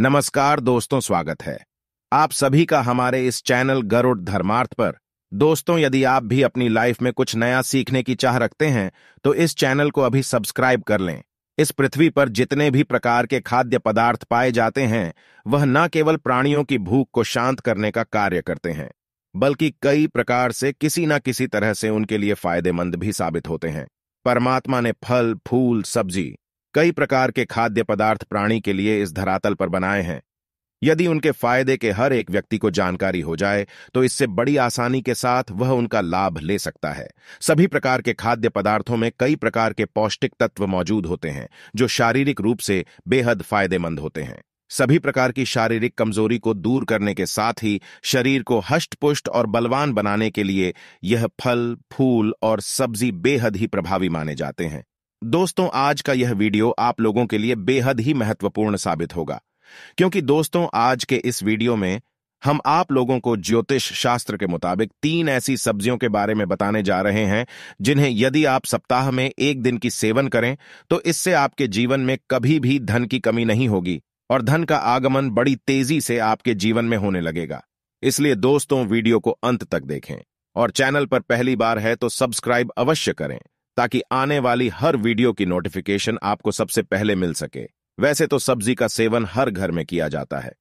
नमस्कार दोस्तों, स्वागत है आप सभी का हमारे इस चैनल गरुड धर्मार्थ पर। दोस्तों, यदि आप भी अपनी लाइफ में कुछ नया सीखने की चाह रखते हैं तो इस चैनल को अभी सब्सक्राइब कर लें। इस पृथ्वी पर जितने भी प्रकार के खाद्य पदार्थ पाए जाते हैं वह न केवल प्राणियों की भूख को शांत करने का कार्य करते हैं बल्कि कई प्रकार से किसी न किसी तरह से उनके लिए फायदेमंद भी साबित होते हैं। परमात्मा ने फल, फूल, सब्जी, कई प्रकार के खाद्य पदार्थ प्राणी के लिए इस धरातल पर बनाए हैं। यदि उनके फायदे के हर एक व्यक्ति को जानकारी हो जाए तो इससे बड़ी आसानी के साथ वह उनका लाभ ले सकता है। सभी प्रकार के खाद्य पदार्थों में कई प्रकार के पौष्टिक तत्व मौजूद होते हैं जो शारीरिक रूप से बेहद फायदेमंद होते हैं। सभी प्रकार की शारीरिक कमजोरी को दूर करने के साथ ही शरीर को हष्ट-पुष्ट और बलवान बनाने के लिए यह फल, फूल और सब्जी बेहद ही प्रभावी माने जाते हैं। दोस्तों, आज का यह वीडियो आप लोगों के लिए बेहद ही महत्वपूर्ण साबित होगा क्योंकि दोस्तों आज के इस वीडियो में हम आप लोगों को ज्योतिष शास्त्र के मुताबिक 3 ऐसी सब्जियों के बारे में बताने जा रहे हैं जिन्हें यदि आप सप्ताह में एक दिन की सेवन करें तो इससे आपके जीवन में कभी भी धन की कमी नहीं होगी और धन का आगमन बड़ी तेजी से आपके जीवन में होने लगेगा। इसलिए दोस्तों, वीडियो को अंत तक देखें और चैनल पर पहली बार है तो सब्सक्राइब अवश्य करें ताकि आने वाली हर वीडियो की नोटिफिकेशन आपको सबसे पहले मिल सके। वैसे तो सब्जी का सेवन हर घर में किया जाता है।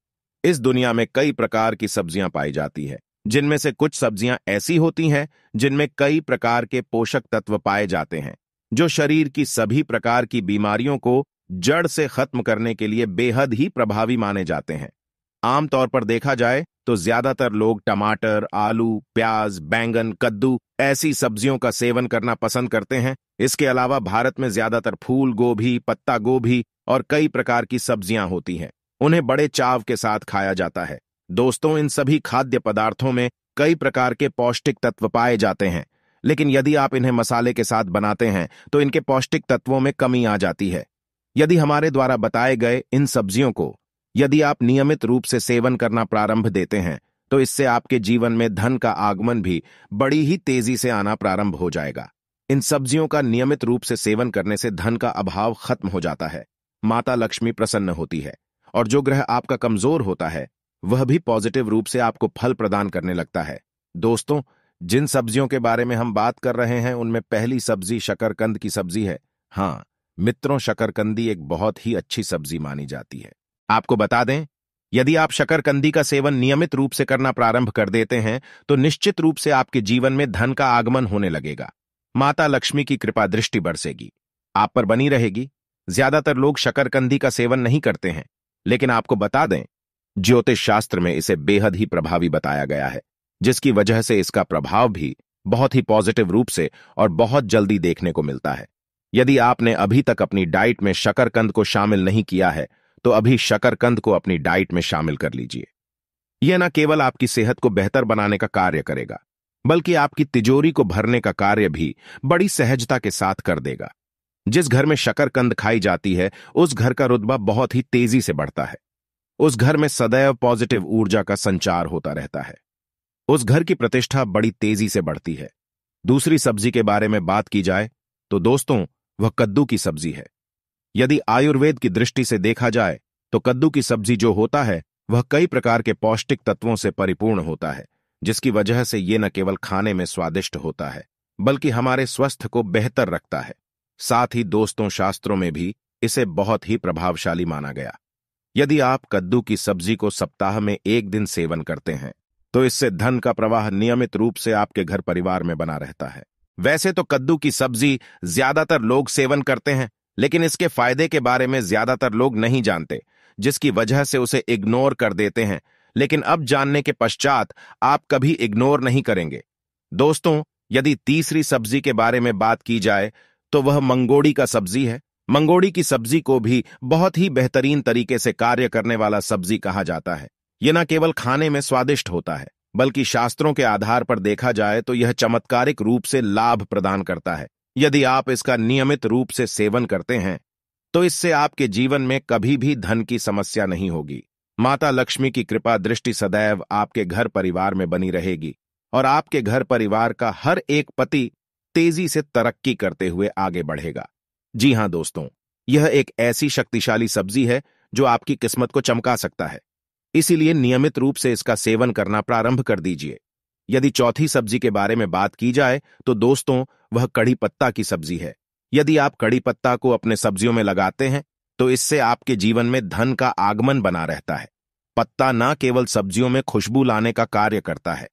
इस दुनिया में कई प्रकार की सब्जियां पाई जाती है जिनमें से कुछ सब्जियां ऐसी होती हैं जिनमें कई प्रकार के पोषक तत्व पाए जाते हैं जो शरीर की सभी प्रकार की बीमारियों को जड़ से खत्म करने के लिए बेहद ही प्रभावी माने जाते हैं। आमतौर पर देखा जाए तो ज्यादातर लोग टमाटर, आलू, प्याज, बैंगन, कद्दू ऐसी सब्जियों का सेवन करना पसंद करते हैं। इसके अलावा भारत में ज्यादातर फूल गोभी, पत्ता गोभी और कई प्रकार की सब्जियां होती हैं, उन्हें बड़े चाव के साथ खाया जाता है। दोस्तों, इन सभी खाद्य पदार्थों में कई प्रकार के पौष्टिक तत्व पाए जाते हैं लेकिन यदि आप इन्हें मसाले के साथ बनाते हैं तो इनके पौष्टिक तत्वों में कमी आ जाती है। यदि हमारे द्वारा बताए गए इन सब्जियों को यदि आप नियमित रूप से सेवन करना प्रारंभ देते हैं तो इससे आपके जीवन में धन का आगमन भी बड़ी ही तेजी से आना प्रारंभ हो जाएगा। इन सब्जियों का नियमित रूप से सेवन करने से धन का अभाव खत्म हो जाता है, माता लक्ष्मी प्रसन्न होती है और जो ग्रह आपका कमजोर होता है वह भी पॉजिटिव रूप से आपको फल प्रदान करने लगता है। दोस्तों, जिन सब्जियों के बारे में हम बात कर रहे हैं उनमें पहली सब्जी शकरकंद की सब्जी है। हाँ मित्रों, शकरकंदी एक बहुत ही अच्छी सब्जी मानी जाती है। आपको बता दें, यदि आप शकरकंदी का सेवन नियमित रूप से करना प्रारंभ कर देते हैं तो निश्चित रूप से आपके जीवन में धन का आगमन होने लगेगा। माता लक्ष्मी की कृपा दृष्टि बरसेगी, आप पर बनी रहेगी। ज्यादातर लोग शकरकंदी का सेवन नहीं करते हैं लेकिन आपको बता दें ज्योतिष शास्त्र में इसे बेहद ही प्रभावी बताया गया है जिसकी वजह से इसका प्रभाव भी बहुत ही पॉजिटिव रूप से और बहुत जल्दी देखने को मिलता है। यदि आपने अभी तक अपनी डाइट में शकरकंद को शामिल नहीं किया है तो अभी शकरकंद को अपनी डाइट में शामिल कर लीजिए। यह न केवल आपकी सेहत को बेहतर बनाने का कार्य करेगा बल्कि आपकी तिजोरी को भरने का कार्य भी बड़ी सहजता के साथ कर देगा। जिस घर में शकरकंद खाई जाती है उस घर का रुतबा बहुत ही तेजी से बढ़ता है। उस घर में सदैव पॉजिटिव ऊर्जा का संचार होता रहता है, उस घर की प्रतिष्ठा बड़ी तेजी से बढ़ती है। दूसरी सब्जी के बारे में बात की जाए तो दोस्तों वह कद्दू की सब्जी है। यदि आयुर्वेद की दृष्टि से देखा जाए तो कद्दू की सब्जी जो होता है वह कई प्रकार के पौष्टिक तत्वों से परिपूर्ण होता है जिसकी वजह से ये न केवल खाने में स्वादिष्ट होता है बल्कि हमारे स्वास्थ्य को बेहतर रखता है। साथ ही दोस्तों, शास्त्रों में भी इसे बहुत ही प्रभावशाली माना गया। यदि आप कद्दू की सब्जी को सप्ताह में एक दिन सेवन करते हैं तो इससे धन का प्रवाह नियमित रूप से आपके घर परिवार में बना रहता है। वैसे तो कद्दू की सब्जी ज्यादातर लोग सेवन करते हैं लेकिन इसके फायदे के बारे में ज्यादातर लोग नहीं जानते जिसकी वजह से उसे इग्नोर कर देते हैं लेकिन अब जानने के पश्चात आप कभी इग्नोर नहीं करेंगे। दोस्तों, यदि तीसरी सब्जी के बारे में बात की जाए तो वह मंगोड़ी का सब्जी है। मंगोड़ी की सब्जी को भी बहुत ही बेहतरीन तरीके से कार्य करने वाला सब्जी कहा जाता है। यह न केवल खाने में स्वादिष्ट होता है बल्कि शास्त्रों के आधार पर देखा जाए तो यह चमत्कारिक रूप से लाभ प्रदान करता है। यदि आप इसका नियमित रूप से सेवन करते हैं तो इससे आपके जीवन में कभी भी धन की समस्या नहीं होगी। माता लक्ष्मी की कृपा दृष्टि सदैव आपके घर परिवार में बनी रहेगी और आपके घर परिवार का हर एक पति तेजी से तरक्की करते हुए आगे बढ़ेगा। जी हां दोस्तों, यह एक ऐसी शक्तिशाली सब्जी है जो आपकी किस्मत को चमका सकता है, इसीलिए नियमित रूप से इसका सेवन करना प्रारंभ कर दीजिए। यदि चौथी सब्जी के बारे में बात की जाए तो दोस्तों, वह कड़ी पत्ता की सब्जी है। यदि आप कड़ी पत्ता को अपने सब्जियों में लगाते हैं तो इससे आपके जीवन में धन का आगमन बना रहता है। पत्ता न केवल सब्जियों में खुशबू लाने का कार्य करता है,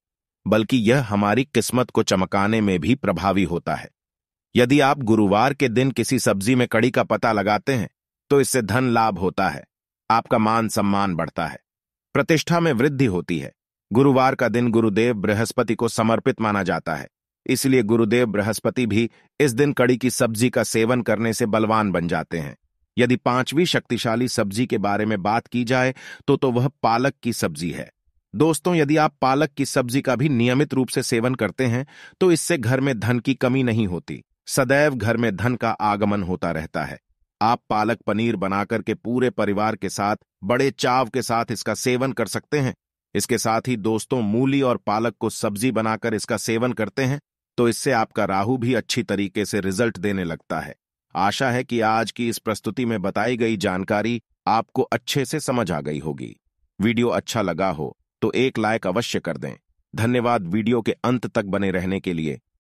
बल्कि यह हमारी किस्मत को चमकाने में भी प्रभावी होता है। यदि आप गुरुवार के दिन किसी सब्जी में कड़ी का पत्ता लगाते हैं तो इससे धन लाभ होता है, आपका मान सम्मान बढ़ता है, प्रतिष्ठा में वृद्धि होती है। गुरुवार का दिन गुरुदेव बृहस्पति को समर्पित माना जाता है, इसलिए गुरुदेव बृहस्पति भी इस दिन कड़ी की सब्जी का सेवन करने से बलवान बन जाते हैं। यदि पांचवी शक्तिशाली सब्जी के बारे में बात की जाए तो वह पालक की सब्जी है। दोस्तों, यदि आप पालक की सब्जी का भी नियमित रूप से सेवन करते हैं तो इससे घर में धन की कमी नहीं होती, सदैव घर में धन का आगमन होता रहता है। आप पालक पनीर बनाकर के पूरे परिवार के साथ बड़े चाव के साथ इसका सेवन कर सकते हैं। इसके साथ ही दोस्तों, मूली और पालक को सब्जी बनाकर इसका सेवन करते हैं तो इससे आपका राहु भी अच्छी तरीके से रिजल्ट देने लगता है। आशा है कि आज की इस प्रस्तुति में बताई गई जानकारी आपको अच्छे से समझ आ गई होगी। वीडियो अच्छा लगा हो तो एक लाइक अवश्य कर दें। धन्यवाद वीडियो के अंत तक बने रहने के लिए।